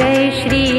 Jai Shri